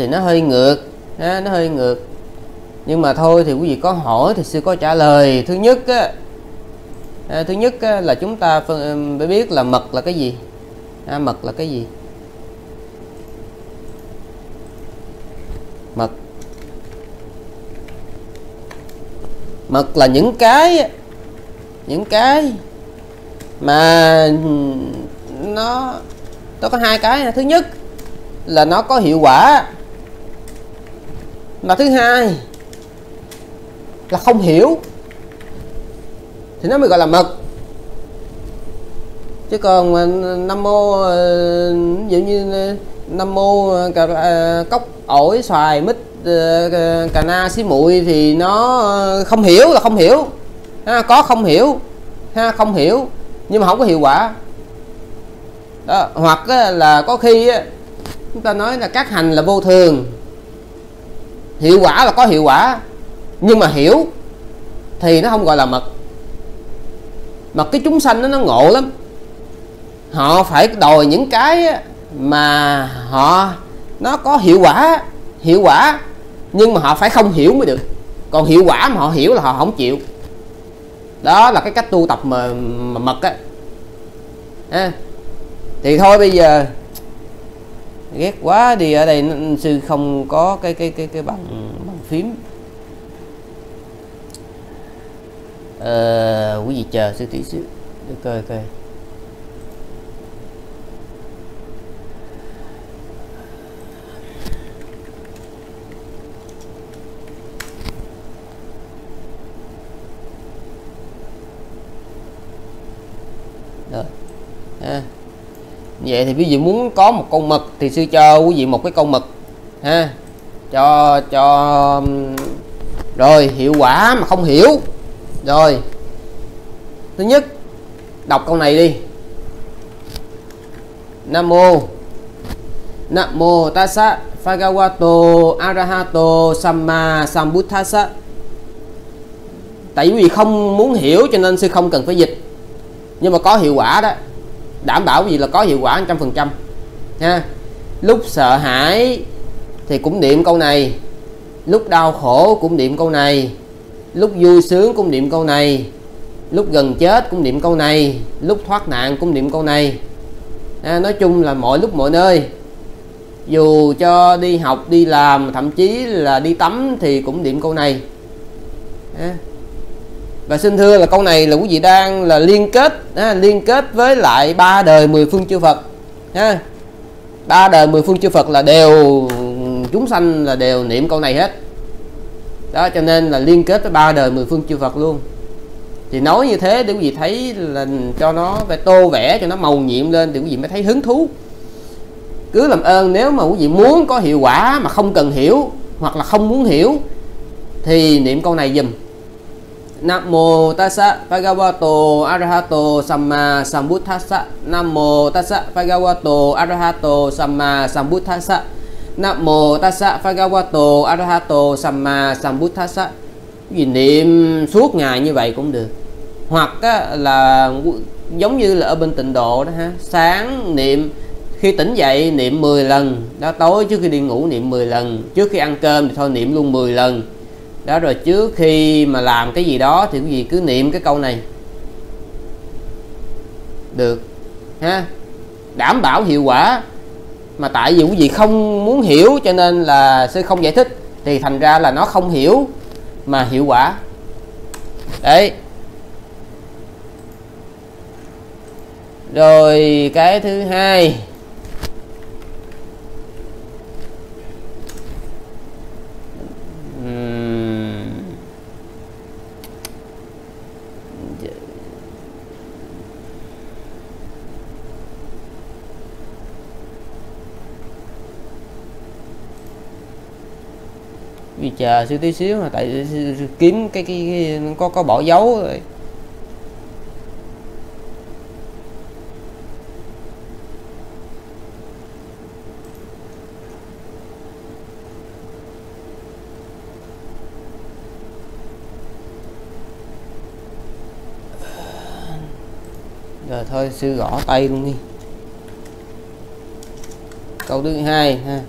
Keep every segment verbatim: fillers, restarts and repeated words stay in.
thì nó hơi ngược, nó, nó hơi ngược. Nhưng mà thôi thì quý vị có hỏi thì sư có trả lời. Thứ nhất á, à, thứ nhất á, là chúng ta phân, phải biết là mật là cái gì. À, mật là cái gì? Mật. Mật là những cái những cái mà nó nó có hai cái. Thứ nhất là nó có hiệu quả, mà thứ hai là không hiểu thì nó mới gọi là mật. Chứ còn nam mô, ví dụ như nam mô cốc ổi xoài mít cà na xí muội thì nó không hiểu là không hiểu ha, có không hiểu ha, không hiểu nhưng mà không có hiệu quả đó. Hoặc là có khi chúng ta nói là các hành là vô thường, hiệu quả là có hiệu quả nhưng mà hiểu thì nó không gọi là mật. Mà cái chúng sanh nó, nó ngộ lắm, họ phải đòi những cái mà họ nó có hiệu quả, hiệu quả nhưng mà họ phải không hiểu mới được. Còn hiệu quả mà họ hiểu là họ không chịu. Đó là cái cách tu tập mà, mà mật á. À, thì thôi bây giờ ghét quá đi, ở đây sư không có cái cái cái cái bằng bằng phím. Ờ, quý vị chờ sư tí xíu để coi coi. Rồi. À, vậy thì quý vị muốn có một con mật thì sư cho quý vị một cái con mật ha, cho cho rồi hiệu quả mà không hiểu. Rồi, thứ nhất đọc câu này đi. Nam mô Namo Tassa Bhagavato Arahato Sammā Sambuddhassa. Tại vì không muốn hiểu cho nên sư không cần phải dịch, nhưng mà có hiệu quả đó, đảm bảo gì là có hiệu quả một trăm phần trăm ha. Lúc sợ hãi thì cũng niệm câu này, lúc đau khổ cũng niệm câu này, lúc vui sướng cũng niệm câu này, lúc gần chết cũng niệm câu này, lúc thoát nạn cũng niệm câu này. À, nói chung là mọi lúc mọi nơi, dù cho đi học, đi làm, thậm chí là đi tắm thì cũng niệm câu này. À, và xin thưa là câu này là quý vị đang là liên kết, à, liên kết với lại ba đời mười phương chư Phật. À, ba đời mười phương chư Phật là đều chúng sanh là đều niệm câu này hết. Đó, cho nên là liên kết với ba đời mười phương chư Phật luôn. Thì nói như thế để quý vị thấy là cho nó phải tô vẽ cho nó màu nhiệm lên thì quý vị mới thấy hứng thú. Cứ làm ơn nếu mà quý vị muốn có hiệu quả mà không cần hiểu hoặc là không muốn hiểu thì niệm câu này dùm. Nam mô Tassa Bhagavato Arahato Sammā Sambuddhassa. Nam mô Tassa Bhagavato Arahato Sammā Sambuddhassa. Nam mô Tassa Bhagavato Arahato Sammā Sambuddhassa. Vì niệm suốt ngày như vậy cũng được. Hoặc là giống như là ở bên tịnh độ đó ha, sáng niệm, khi tỉnh dậy niệm mười lần đó, tối trước khi đi ngủ niệm mười lần, trước khi ăn cơm thì thôi niệm luôn mười lần đó, rồi trước khi mà làm cái gì đó thì cái gì cứ niệm cái câu này được ha, đảm bảo hiệu quả. Mà tại vì quý vị không muốn hiểu cho nên là sư không giải thích thì thành ra là nó không hiểu mà hiệu quả đấy. Rồi cái thứ hai, uhm. vì chờ xíu tí xíu mà tại kiếm cái, cái, cái có có bỏ dấu rồi. Rồi thôi sư gõ tay luôn đi. Câu thứ hai ha.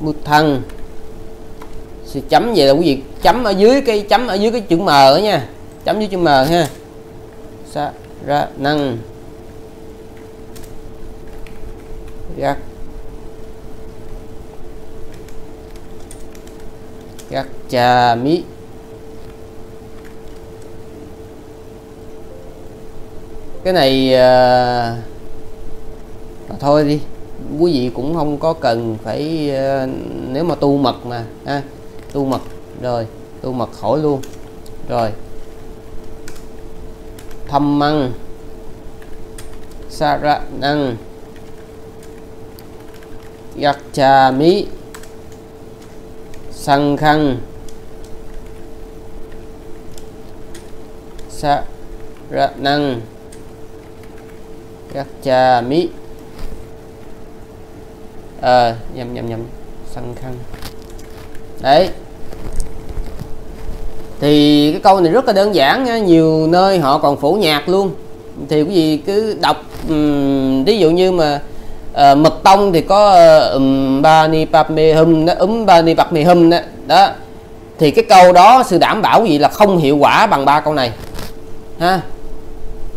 Buddhan. Sự chấm vậy là quý vị chấm ở dưới cái chấm ở dưới cái chữ M đó nha, chấm dưới chữ M ha. Sa ra năng yak yak cha mi cái này à, thôi đi quý vị cũng không có cần phải à, nếu mà tu mật mà à, tu mật rồi tu mật khỏi luôn rồi. Thâm măng sa ra năng yak cha mi sang khăn sa ra năng các cha mỹ ờ à, nhầm nhầm nhầm săn khăn đấy. Thì cái câu này rất là đơn giản nha. Nhiều nơi họ còn phổ nhạc luôn, thì quý vị cứ đọc. um, ví dụ như mà uh, Mật Tông thì có Oṃ maṇi padme hūṃ đó, Oṃ maṇi padme hūṃ đó. Đó thì cái câu đó sự đảm bảo gì là không hiệu quả bằng ba câu này ha.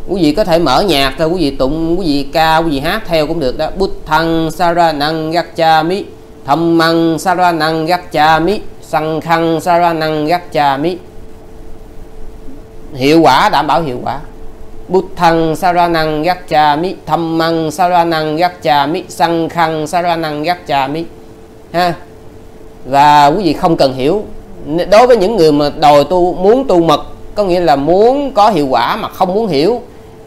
Quý vị có thể mở nhạc thôi, quý vị tụng, quý vị ca, quý vị hát theo cũng được đó. Buddhan saranang gacchami, Dhammang saranang gacchami, Sanghang saranang gacchami. Hiệu quả, đảm bảo hiệu quả. Buddhan saranang gacchami, Dhammang saranang gacchami, Sanghang saranang gacchami. Ha. Và quý vị không cần hiểu. Đối với những người mà đòi tu muốn tu mật, có nghĩa là muốn có hiệu quả mà không muốn hiểu,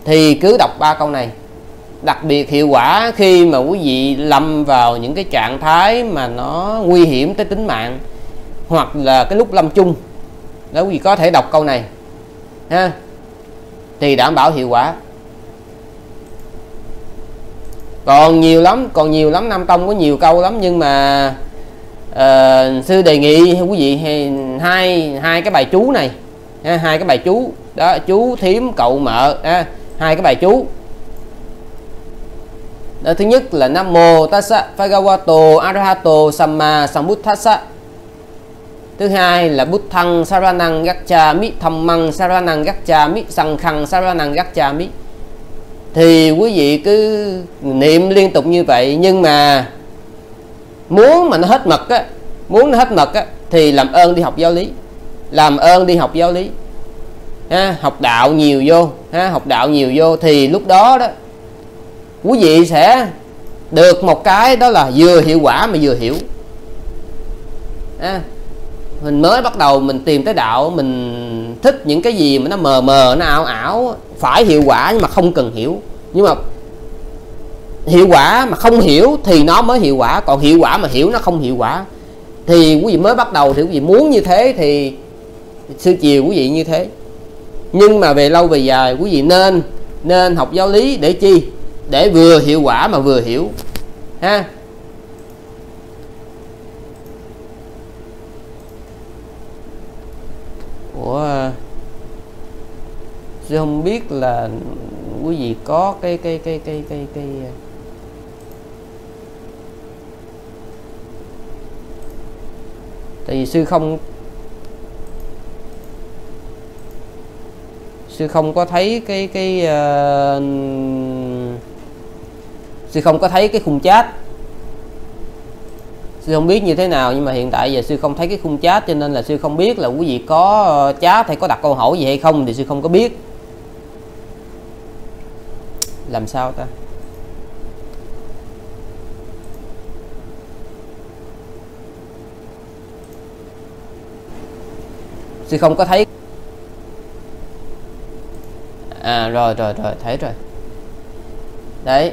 thì cứ đọc ba câu này. Đặc biệt hiệu quả khi mà quý vị lâm vào những cái trạng thái mà nó nguy hiểm tới tính mạng, hoặc là cái lúc lâm chung đó, quý vị có thể đọc câu này ha, thì đảm bảo hiệu quả. Còn nhiều lắm, còn nhiều lắm. Nam Tông có nhiều câu lắm, nhưng mà uh, sư đề nghị quý vị hai, hai cái bài chú này. À, hai cái bài chú đó, chú thím cậu mợ à, hai cái bài chú đó. Thứ nhất là Namo Tassa Bhagavato Arahato Sammā Sambuddhassa. Thứ hai là Buddhan saranang gacchami, Dhammang saranang gacchami, Sanghang saranang gacchami. Thì quý vị cứ niệm liên tục như vậy. Nhưng mà muốn mà nó hết mật á, muốn nó hết mật á, thì làm ơn đi học giáo lý, làm ơn đi học giáo lý ha, học đạo nhiều vô ha, học đạo nhiều vô thì lúc đó đó quý vị sẽ được một cái đó là vừa hiệu quả mà vừa hiểu ha. Mình mới bắt đầu mình tìm tới đạo, mình thích những cái gì mà nó mờ mờ, nó ảo ảo, phải hiệu quả nhưng mà không cần hiểu. Nhưng mà hiệu quả mà không hiểu thì nó mới hiệu quả, còn hiệu quả mà hiểu nó không hiệu quả. Thì quý vị mới bắt đầu thì quý vị muốn như thế thì sư chiều quý vị như thế. Nhưng mà về lâu về dài quý vị nên nên học giáo lý để chi? Để vừa hiệu quả mà vừa hiểu ha. Ủa, sư không biết là quý vị có cái cái cái cái cái cái tại vì sư không sư không có thấy cái cái uh, sư không có thấy cái khung chat, sư không biết như thế nào. Nhưng mà hiện tại giờ sư không thấy cái khung chat, cho nên là sư không biết là quý vị có chat hay có đặt câu hỏi gì hay không, thì sư không có biết làm sao ta. Sư không có thấy. À rồi rồi rồi thấy rồi. Đấy.